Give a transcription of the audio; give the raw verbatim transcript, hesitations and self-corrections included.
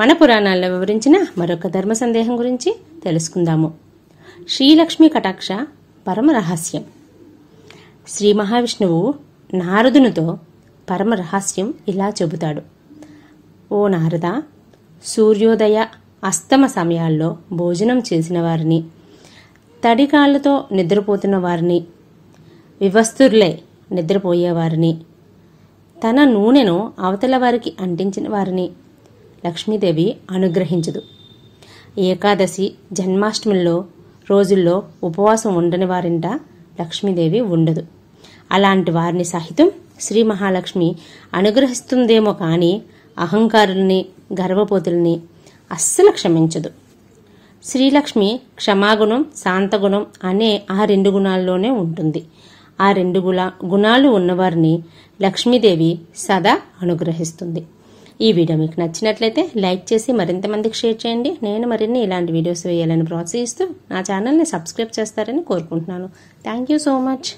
మన పురాణాల్లో వివరించిన మరొక ధర్మ సందేహం గురించి తెలుసుకుందాము. శ్రీలక్ష్మి కటాక్ష పరమ రహస్యం. శ్రీ మహావిష్ణువు నారదునితో పరమ రహస్యం ఇలా చెబుతాడు. ఓ నారద, సూర్యోదయ అస్తమ సమయాల్లో భోజనం చేసిన వారిని, తడికాళ్ళతో నిద్రపోతున్న వారిని, వివస్తుర్లే నిద్రపోయేవారిని, తన నూనెను అవతల వారికి అంటించిన వారిని లక్ష్మీదేవి అనుగ్రహించదు. ఏకాదశి, జన్మాష్టమిలో రోజుల్లో ఉపవాసం ఉండని వారింట లక్ష్మీదేవి ఉండదు. అలాంటి వారిని సహితం శ్రీ మహాలక్ష్మి అనుగ్రహిస్తుందేమో కానీ అహంకారుల్ని, గర్వపోతుల్ని అస్సలు క్షమించదు. శ్రీలక్ష్మి క్షమాగుణం, శాంతగుణం అనే ఆ రెండు గుణాల్లోనే ఉంటుంది. ఆ రెండు గుణ గుణాలు ఉన్నవారిని లక్ష్మీదేవి సదా అనుగ్రహిస్తుంది. ఈ వీడియో మీకు నచ్చినట్లయితే లైక్ చేసి మరింత మందికి షేర్ చేయండి. నేను మరిన్ని ఇలాంటి వీడియోస్ వేయాలని ప్రోత్సహిస్తూ నా ఛానల్ని సబ్స్క్రైబ్ చేస్తారని కోరుకుంటున్నాను. Thank you so much.